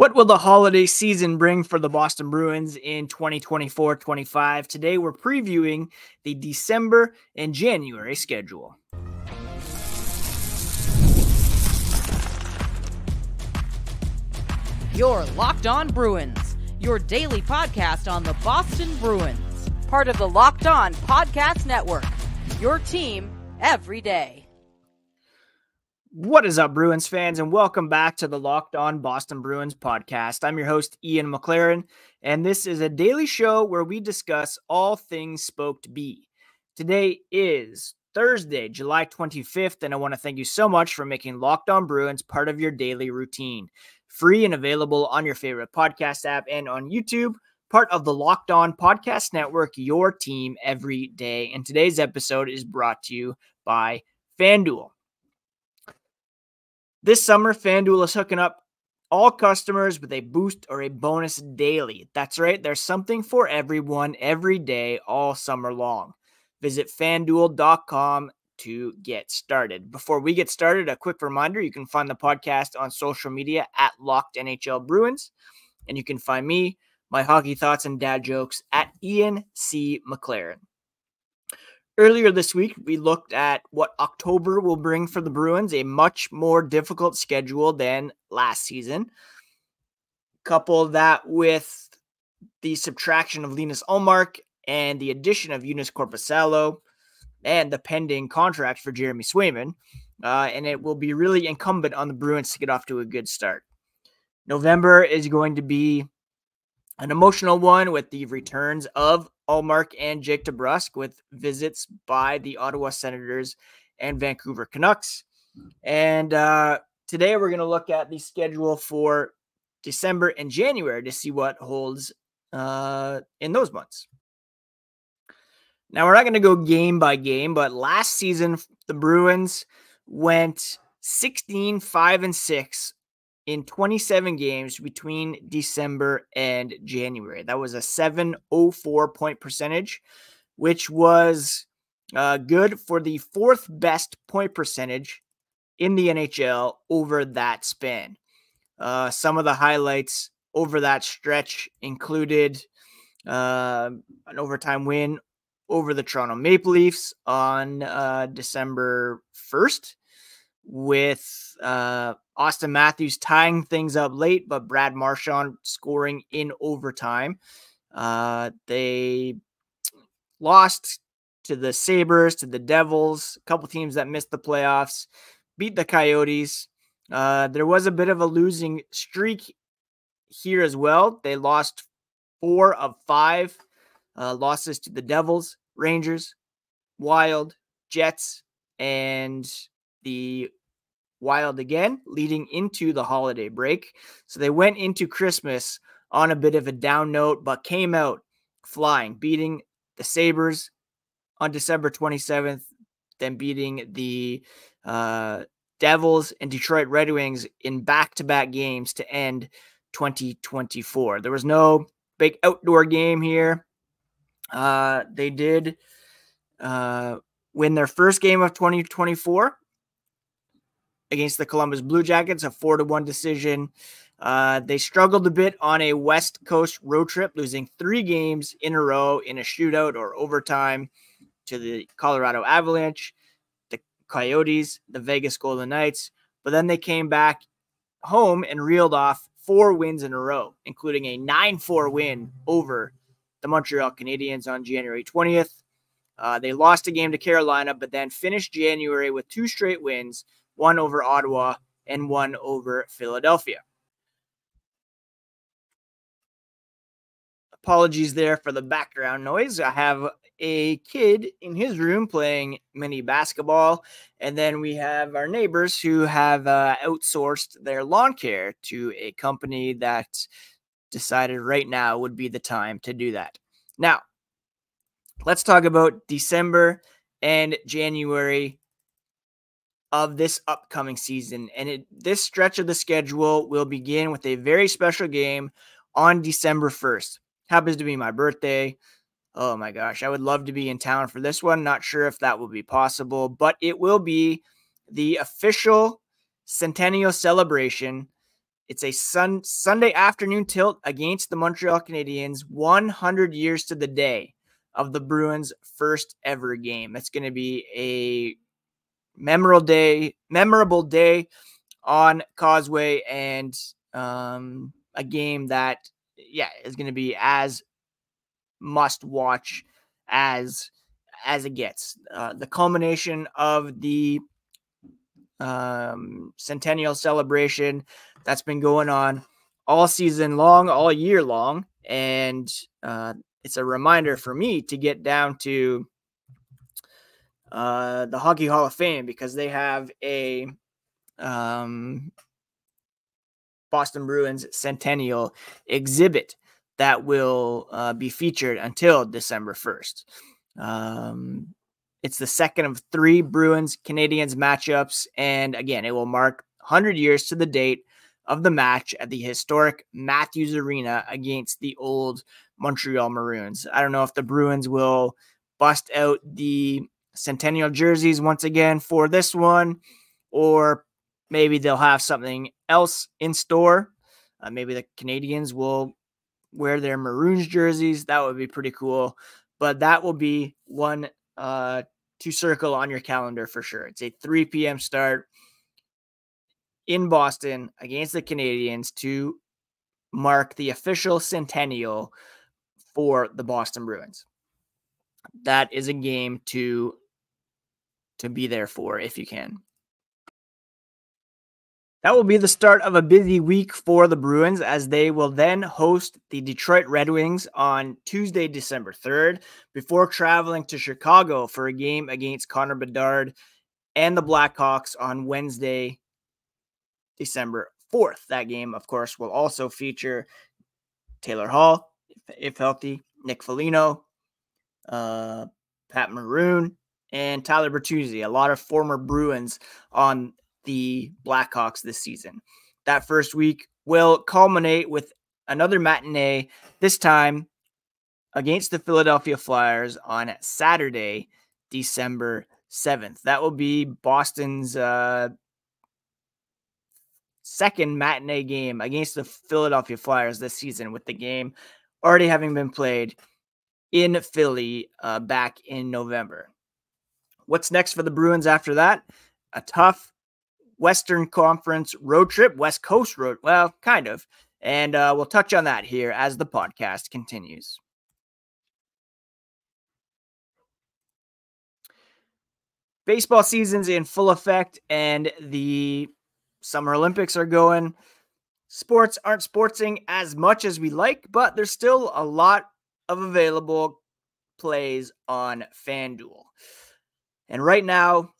What will the holiday season bring for the Boston Bruins in 2024-25? Today, we're previewing the December and January schedule. You're Locked On Bruins, your daily podcast on the Boston Bruins, part of the Locked On Podcast Network, your team every day. What is up, Bruins fans, and welcome back to the Locked On Boston Bruins podcast. I'm your host, Ian McLaren, and this is a daily show where we discuss all things Spoke to Be. Today is Thursday, July 25th, and I want to thank you so much for making Locked On Bruins part of your daily routine. Free and available on your favorite podcast app and on YouTube, part of the Locked On Podcast Network, your team every day. And today's episode is brought to you by FanDuel. This summer, FanDuel is hooking up all customers with a boost or a bonus daily. That's right, there's something for everyone every day all summer long. Visit FanDuel.com to get started. Before we get started, a quick reminder, you can find the podcast on social media at Locked NHL Bruins, and you can find me, my hockey thoughts and dad jokes, at Ian C. McLaren. Earlier this week, we looked at what October will bring for the Bruins, a much more difficult schedule than last season. Couple that with the subtraction of Linus Ullmark and the addition of Joonas Korpisalo and the pending contract for Jeremy Swayman, and it will be really incumbent on the Bruins to get off to a good start. November is going to be an emotional one with the returns of Ullmark and Jake DeBrusk, with visits by the Ottawa Senators and Vancouver Canucks. And today we're going to look at the schedule for December and January to see what holds in those months. Now, we're not going to go game by game, but last season the Bruins went 16-5-6 in 27 games between December and January. That was a .704 point percentage, which was good for the fourth best point percentage in the NHL over that span. Some of the highlights over that stretch included an overtime win over the Toronto Maple Leafs on December 1st. With Austin Matthews tying things up late, but Brad Marchand scoring in overtime. They lost to the Sabres, to the Devils, a couple teams that missed the playoffs, beat the Coyotes. There was a bit of a losing streak here as well. They lost 4 of 5 losses to the Devils, Rangers, Wild, Jets, and the Wild again, leading into the holiday break. So they went into Christmas on a bit of a down note, but came out flying, beating the Sabres on December 27th, then beating the Devils and Detroit Red Wings in back-to-back games to end 2024. There was no big outdoor game here. They did win their first game of 2024. Against the Columbus Blue Jackets, a 4-1 decision. They struggled a bit on a West Coast road trip, losing 3 games in a row in a shootout or overtime to the Colorado Avalanche, the Coyotes, the Vegas Golden Knights. But then they came back home and reeled off 4 wins in a row, including a 9-4 win over the Montreal Canadiens on January 20th. They lost a game to Carolina, but then finished January with 2 straight wins, 1 over Ottawa and 1 over Philadelphia. Apologies there for the background noise. I have a kid in his room playing mini basketball, and then we have our neighbors who have outsourced their lawn care to a company that decided right now would be the time to do that. Now, let's talk about December and January of this upcoming season. And this stretch of the schedule will begin with a very special game on December 1st. Happens to be my birthday. Oh my gosh, I would love to be in town for this one. Not sure if that will be possible, but it will be the official centennial celebration It's a Sunday afternoon tilt against the Montreal Canadiens, 100 years to the day of the Bruins' first ever game. That's going to be a memorable day on Causeway, and a game that, is going to be as must-watch as it gets. The culmination of the centennial celebration that's been going on all season long, all year long. And it's a reminder for me to get down to the Hockey Hall of Fame, because they have a Boston Bruins centennial exhibit that will be featured until December 1st. It's the second of three Bruins Canadiens matchups. And again, it will mark 100 years to the date of the match at the historic Matthews Arena against the old Montreal Maroons. I don't know if the Bruins will bust out the centennial jerseys once again for this one, or maybe they'll have something else in store. Maybe the Canadiens will wear their Maroons jerseys. That would be pretty cool. But that will be one to circle on your calendar for sure. It's a 3 p.m. start in Boston against the Canadiens to mark the official centennial for the Boston Bruins. That is a game to be there for if you can. That will be the start of a busy week for the Bruins, as they will then host the Detroit Red Wings on Tuesday, December 3rd, before traveling to Chicago for a game against Connor Bedard and the Blackhawks on Wednesday, December 4th. That game, of course, will also feature Taylor Hall, if healthy, Nick Foligno, Pat Maroon, and Tyler Bertuzzi, a lot of former Bruins on the Blackhawks this season. That first week will culminate with another matinee, this time against the Philadelphia Flyers on Saturday, December 7th. That will be Boston's second matinee game against the Philadelphia Flyers this season, with the game already having been played in Philly back in November. What's next for the Bruins after that? A tough Western Conference road trip, West Coast road, well, kind of. And we'll touch on that here as the podcast continues. Baseball season's in full effect, and the Summer Olympics are going. Sports aren't sportsing as much as we like, but there's still a lot of available plays on FanDuel. And right now,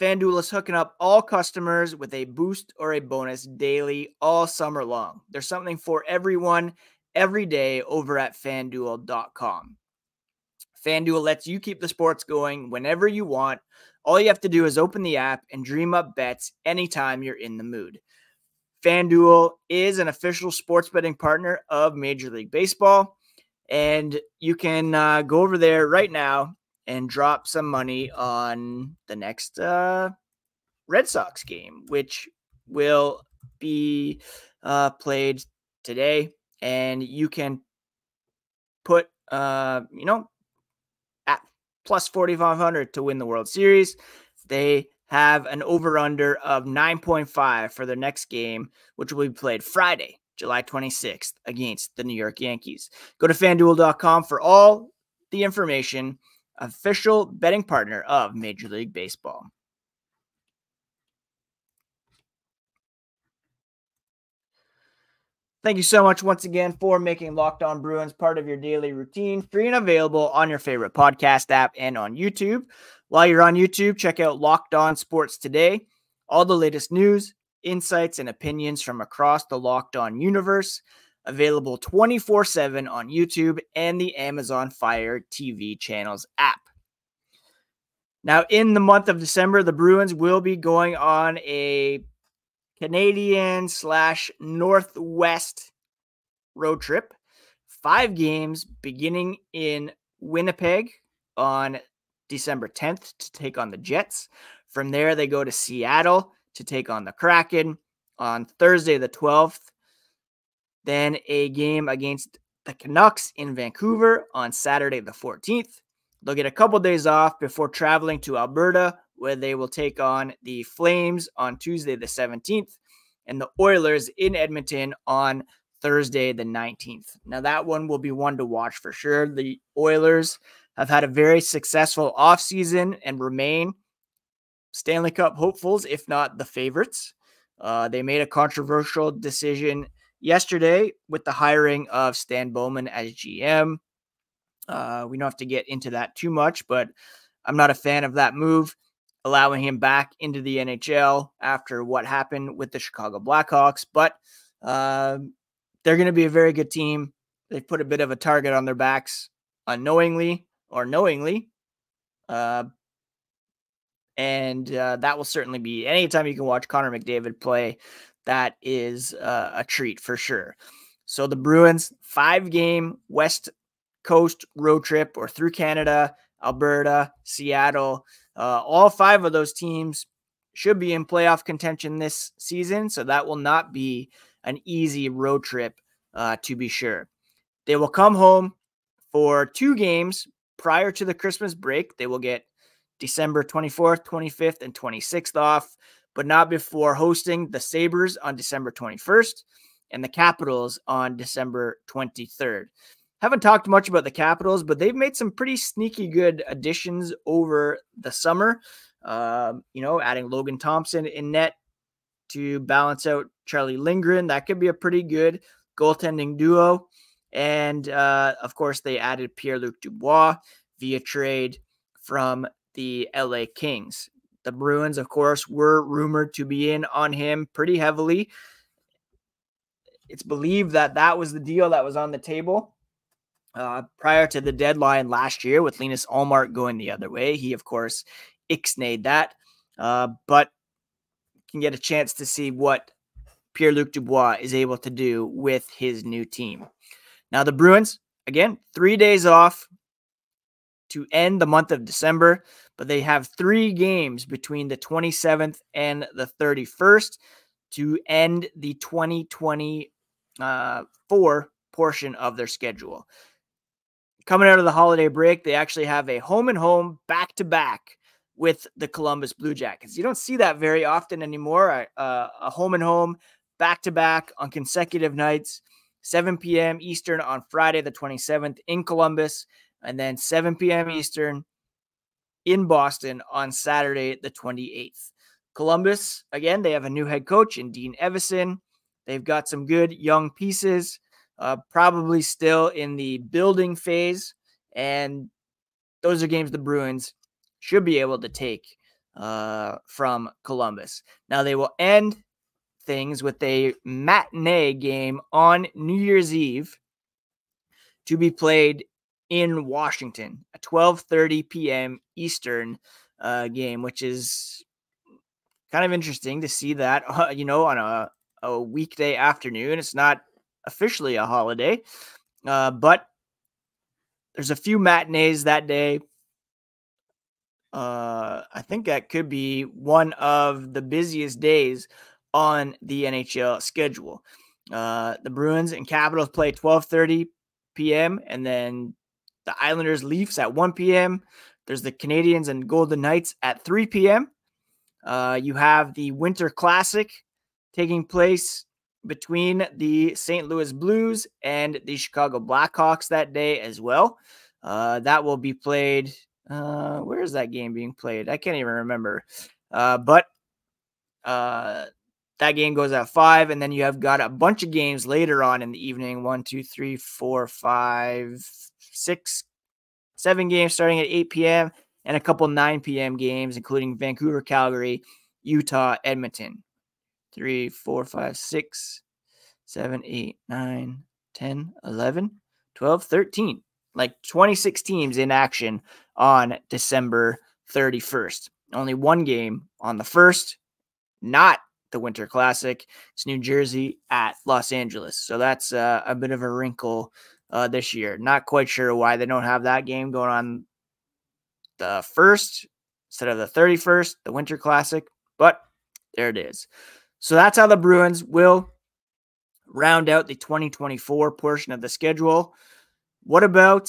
FanDuel is hooking up all customers with a boost or a bonus daily all summer long. There's something for everyone every day over at FanDuel.com. FanDuel lets you keep the sports going whenever you want. All you have to do is open the app and dream up bets anytime you're in the mood. FanDuel is an official sports betting partner of Major League Baseball, and you can go over there right now and drop some money on the next Red Sox game, which will be played today. And you can put, at plus 4,500 to win the World Series. They have an over-under of 9.5 for their next game, which will be played Friday, July 26th, against the New York Yankees. Go to FanDuel.com for all the information. Official betting partner of Major League Baseball. Thank you so much once again for making Locked On Bruins part of your daily routine, free and available on your favorite podcast app and on YouTube. While you're on YouTube, check out Locked On Sports Today. All the latest news, insights, and opinions from across the Locked On universe. Available 24/7 on YouTube and the Amazon Fire TV channels app. Now, in the month of December, the Bruins will be going on a Canadian/Northwest road trip. 5 games beginning in Winnipeg on December 10th to take on the Jets. From there, they go to Seattle to take on the Kraken. on Thursday the 12th. Then a game against the Canucks in Vancouver on Saturday the 14th. They'll get a couple days off before traveling to Alberta, where they will take on the Flames on Tuesday the 17th and the Oilers in Edmonton on Thursday the 19th. Now that one will be one to watch for sure. The Oilers have had a very successful offseason and remain Stanley Cup hopefuls, if not the favorites. They made a controversial decision yesterday with the hiring of Stan Bowman as GM. We don't have to get into that too much, but I'm not a fan of that move, allowing him back into the NHL after what happened with the Chicago Blackhawks. But they're going to be a very good team. They put a bit of a target on their backs unknowingly or knowingly. And that will certainly be, anytime you can watch Connor McDavid play, that is a treat for sure. So the Bruins, 5-game West Coast road trip, or through Canada, Alberta, Seattle. All 5 of those teams should be in playoff contention this season, so that will not be an easy road trip to be sure. They will come home for 2 games prior to the Christmas break. They will get December 24th, 25th, and 26th off, but not before hosting the Sabres on December 21st and the Capitals on December 23rd. Haven't talked much about the Capitals, but they've made some pretty sneaky good additions over the summer. Adding Logan Thompson in net to balance out Charlie Lindgren. That could be a pretty good goaltending duo. And, of course, they added Pierre-Luc Dubois via trade from the LA Kings. The Bruins, of course, were rumored to be in on him pretty heavily. It's believed that that was the deal that was on the table prior to the deadline last year, with Linus Ullmark going the other way. He, of course, ixnayed that, but can get a chance to see what Pierre-Luc Dubois is able to do with his new team. Now the Bruins, again, 3 days off to end the month of December, but they have 3 games between the 27th and the 31st to end the 2024 portion of their schedule. Coming out of the holiday break, they actually have a home-and-home back-to-back with the Columbus Blue Jackets. You don't see that very often anymore, a home-and-home back-to-back on consecutive nights, 7 p.m. Eastern on Friday the 27th in Columbus, and then 7 p.m. Eastern in Boston on Saturday the 28th. Columbus, again, they have a new head coach in Dean Evason. They've got some good young pieces, probably still in the building phase. And those are games the Bruins should be able to take from Columbus. Now they will end things with a matinee game on New Year's Eve to be played in Washington, a 12:30 p.m. Eastern game, which is kind of interesting to see that, on a weekday afternoon. It's not officially a holiday, but there's a few matinees that day. I think that could be one of the busiest days on the NHL schedule. The Bruins and Capitals play 12:30 p.m. and then the Islanders, Leafs at 1 p.m. There's the Canadiens and Golden Knights at 3 p.m. You have the Winter Classic taking place between the St. Louis Blues and the Chicago Blackhawks that day as well. That will be played. Where is that game being played? I can't even remember. But that game goes at 5, and then you have got a bunch of games later on in the evening. 1, 2, 3, 4, 5, 6, 7 games starting at 8 p.m. and a couple 9 p.m. games, including Vancouver, Calgary, Utah, Edmonton. 3, 4, 5, 6, 7, 8, 9, 10, 11, 12, 13. Like 26 teams in action on December 31st. Only one game on the 1st, not the Winter Classic. It's New Jersey at Los Angeles. So that's a bit of a wrinkle this year. Not quite sure why they don't have that game going on the 1st instead of the 31st, the Winter Classic, but there it is. So that's how the Bruins will round out the 2024 portion of the schedule. What about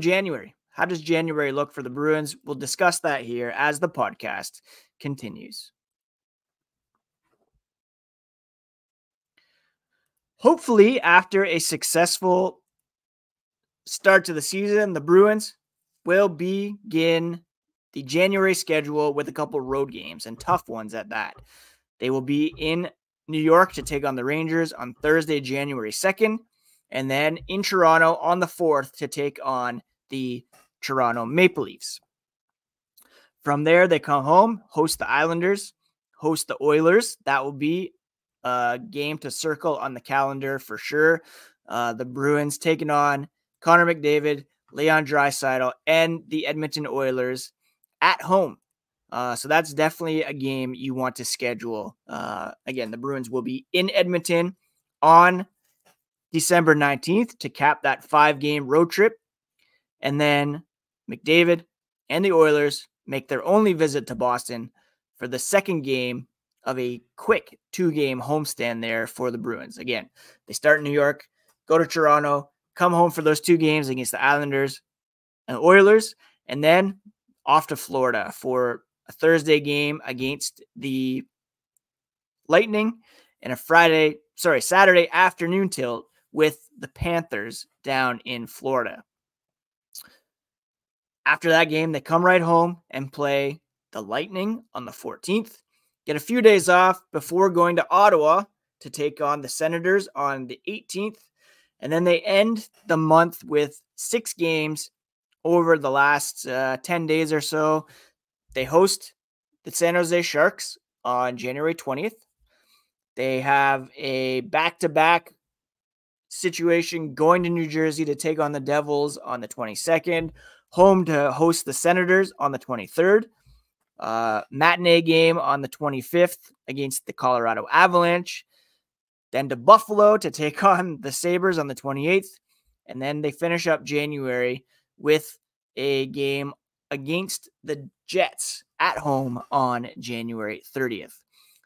January? How does January look for the Bruins? We'll discuss that here as the podcast continues. Hopefully, after a successful start to the season, the Bruins will begin the January schedule with a couple road games, and tough ones at that. They will be in New York to take on the Rangers on Thursday, January 2nd, and then in Toronto on the 4th to take on the Toronto Maple Leafs. From there, they come home, host the Islanders, host the Oilers. That will be a game to circle on the calendar for sure. The Bruins taking on Connor McDavid, Leon Draisaitl, and the Edmonton Oilers at home. So that's definitely a game you want to schedule. Again, the Bruins will be in Edmonton on December 19th to cap that 5-game road trip. And then McDavid and the Oilers make their only visit to Boston for the second game of a quick 2-game homestand there for the Bruins. Again, they start in New York, go to Toronto, come home for those 2 games against the Islanders and the Oilers, and then off to Florida for a Thursday game against the Lightning and a Saturday afternoon tilt with the Panthers down in Florida. After that game, they come right home and play the Lightning on the 14th. Get a few days off before going to Ottawa to take on the Senators on the 18th. And then they end the month with 6 games over the last 10 days or so. They host the San Jose Sharks on January 20th. They have a back-to-back situation going to New Jersey to take on the Devils on the 22nd. Home to host the Senators on the 23rd. Matinee game on the 25th against the Colorado Avalanche, then to Buffalo to take on the Sabres on the 28th, and then they finish up January with a game against the Jets at home on January 30th.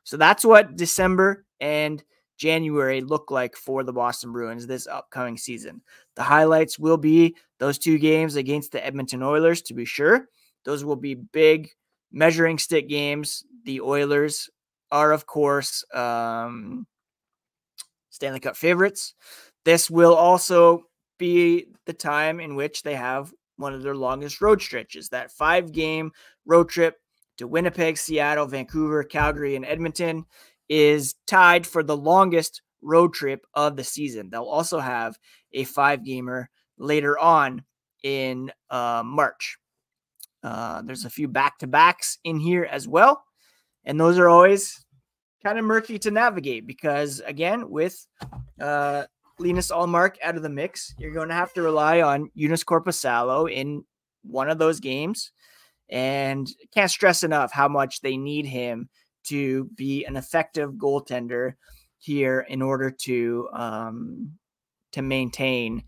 So that's what December and January look like for the Boston Bruins this upcoming season. The highlights will be those 2 games against the Edmonton Oilers, to be sure. Those will be big measuring stick games. The Oilers are, of course, Stanley Cup favorites. This will also be the time in which they have one of their longest road stretches, that 5-game road trip to Winnipeg, Seattle, Vancouver, Calgary, and Edmonton is tied for the longest road trip of the season. They'll also have a 5-gamer later on in March. There's a few back-to-backs in here as well. And those are always kind of murky to navigate because, again, with Linus Ullmark out of the mix, you're going to have to rely on Joonas Korpisalo in one of those games. And can't stress enough how much they need him to be an effective goaltender here in order to maintain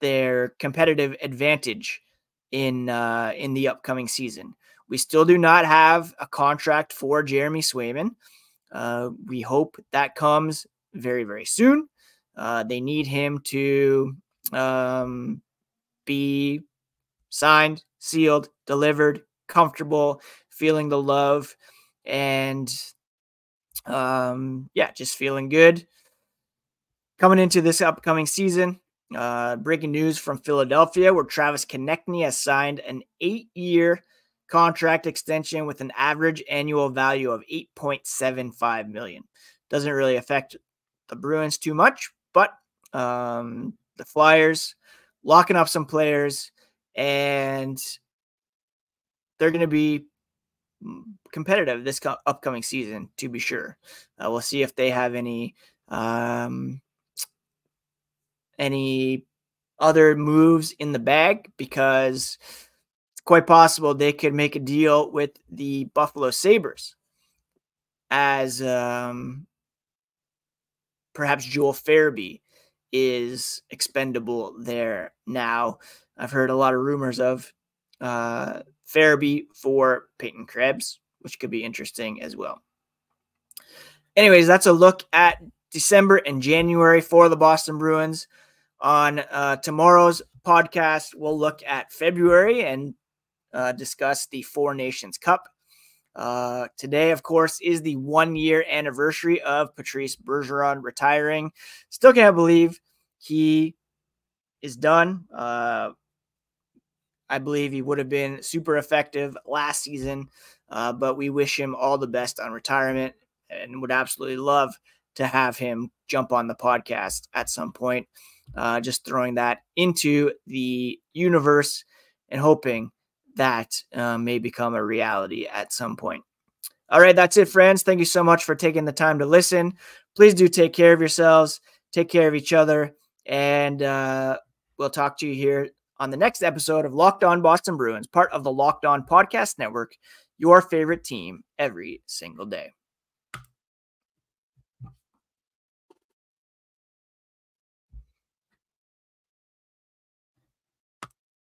their competitive advantage in the upcoming season. We still do not have a contract for Jeremy Swayman. We hope that comes very, very soon. They need him to be signed, sealed, delivered, comfortable, feeling the love, and just feeling good coming into this upcoming season. Breaking news from Philadelphia, where Travis Konechny has signed an 8-year contract extension with an average annual value of $8.75 million. Doesn't really affect the Bruins too much, but the Flyers locking up some players, and they're going to be competitive this upcoming season, to be sure. We'll see if they have any other moves in the bag, because it's quite possible they could make a deal with the Buffalo Sabres as perhaps Joel Farabee is expendable there now. I've heard a lot of rumors of Farabee for Peyton Krebs, which could be interesting as well. Anyways, that's a look at December and January for the Boston Bruins. On tomorrow's podcast, we'll look at February and discuss the Four Nations Cup. Today, of course, is the one-year anniversary of Patrice Bergeron retiring. Still can't believe he is done. I believe he would have been super effective last season, but we wish him all the best on retirement and would absolutely love to have him jump on the podcast at some point. Just throwing that into the universe and hoping that may become a reality at some point. All right, that's it, friends. Thank you so much for taking the time to listen. Please do take care of yourselves, take care of each other, and we'll talk to you here on the next episode of Locked On Boston Bruins, part of the Locked On Podcast Network, your favorite team every single day.